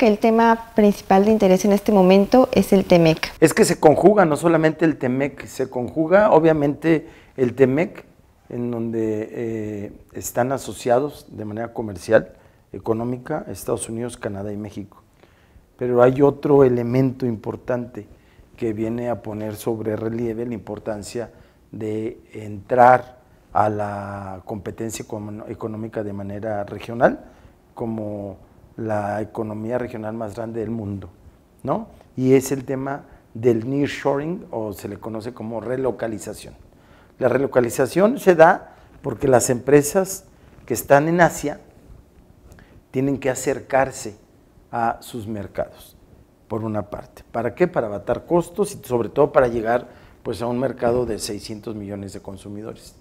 que el tema principal de interés en este momento es el T-MEC. Es que se conjuga, no solamente el T-MEC, se conjuga obviamente el T-MEC, en donde están asociados de manera comercial, económica, Estados Unidos, Canadá y México. Pero hay otro elemento importante que viene a poner sobre relieve la importancia de entrar a la competencia económica de manera regional, como la economía regional más grande del mundo, ¿no? Y es el tema del nearshoring, o se le conoce como relocalización. La relocalización se da porque las empresas que están en Asia tienen que acercarse a sus mercados, por una parte. ¿Para qué? Para abatar costos y sobre todo para llegar, pues, a un mercado de 600 millones de consumidores.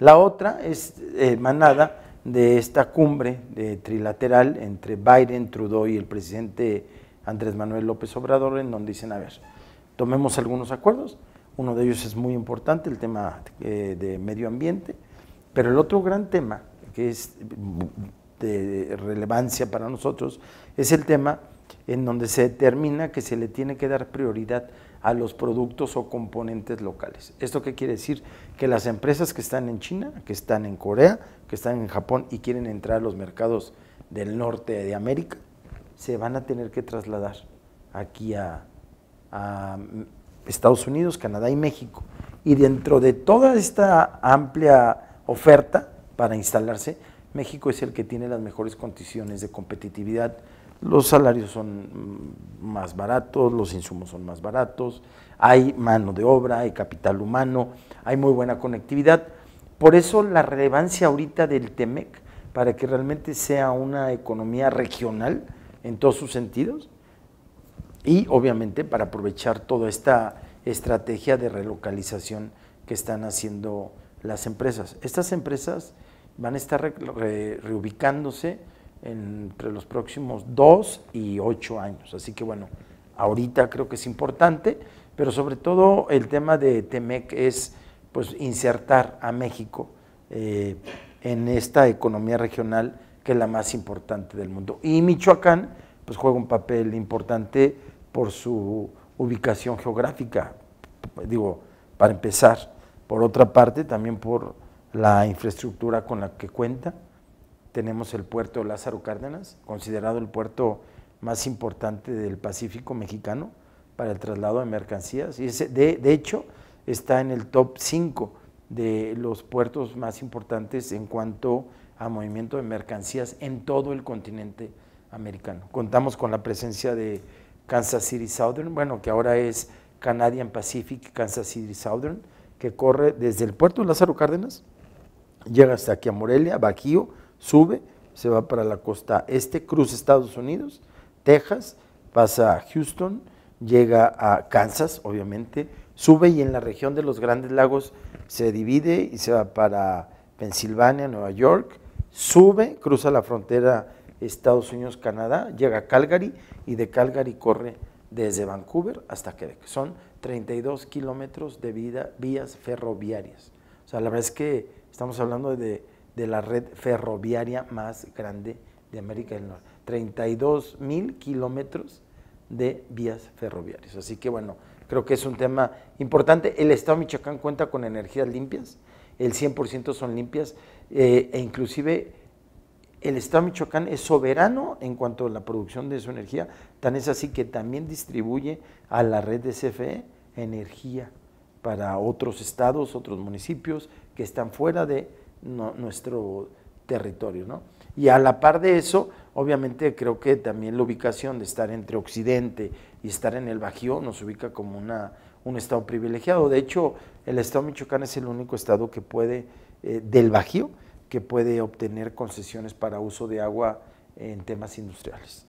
La otra es emanada de esta cumbre trilateral entre Biden, Trudeau y el presidente Andrés Manuel López Obrador, en donde dicen, a ver, tomemos algunos acuerdos. Uno de ellos es muy importante, el tema de medio ambiente, pero el otro gran tema que es de relevancia para nosotros es el tema en donde se determina que se le tiene que dar prioridad a los productos o componentes locales. ¿Esto qué quiere decir? Que las empresas que están en China, que están en Corea, que están en Japón y quieren entrar a los mercados del norte de América, se van a tener que trasladar aquí a Estados Unidos, Canadá y México. Y dentro de toda esta amplia oferta para instalarse, México es el que tiene las mejores condiciones de competitividad. Los salarios son más baratos, los insumos son más baratos, hay mano de obra, hay capital humano, hay muy buena conectividad. Por eso la relevancia ahorita del T-MEC, para que realmente sea una economía regional en todos sus sentidos y obviamente para aprovechar toda esta estrategia de relocalización que están haciendo las empresas. Estas empresas van a estar reubicándose entre los próximos 2 y 8 años. Así que bueno, ahorita creo que es importante, pero sobre todo el tema de T-MEC es, pues, insertar a México en esta economía regional que es la más importante del mundo. Y Michoacán, pues, juega un papel importante por su ubicación geográfica, digo, para empezar. Por otra parte, también por la infraestructura con la que cuenta. Tenemos el puerto Lázaro Cárdenas, considerado el puerto más importante del Pacífico mexicano para el traslado de mercancías. Y ese, de hecho, está en el top 5 de los puertos más importantes en cuanto a movimiento de mercancías en todo el continente americano. Contamos con la presencia de Kansas City Southern, bueno, que ahora es Canadian Pacific, Kansas City Southern, que corre desde el puerto Lázaro Cárdenas, llega hasta aquí a Morelia, Bajío, sube, se va para la costa este, cruza Estados Unidos, Texas, pasa a Houston, llega a Kansas, obviamente, sube y en la región de los Grandes Lagos se divide y se va para Pensilvania, Nueva York, sube, cruza la frontera Estados Unidos, Canadá, llega a Calgary y de Calgary corre desde Vancouver hasta Quebec. Son 32 kilómetros de vías ferroviarias. O sea, la verdad es que estamos hablando de la red ferroviaria más grande de América del Norte, 32,000 kilómetros de vías ferroviarias. Así que bueno, creo que es un tema importante. El estado de Michoacán cuenta con energías limpias, el 100% son limpias, e inclusive el estado de Michoacán es soberano en cuanto a la producción de su energía, tan es así que también distribuye a la red de CFE energía para otros estados, otros municipios que están fuera de nuestro territorio, ¿no? Y a la par de eso, obviamente creo que también la ubicación de estar entre Occidente y estar en el Bajío nos ubica como un estado privilegiado. De hecho, el estado de Michoacán es el único estado que puede, del Bajío, que puede obtener concesiones para uso de agua en temas industriales.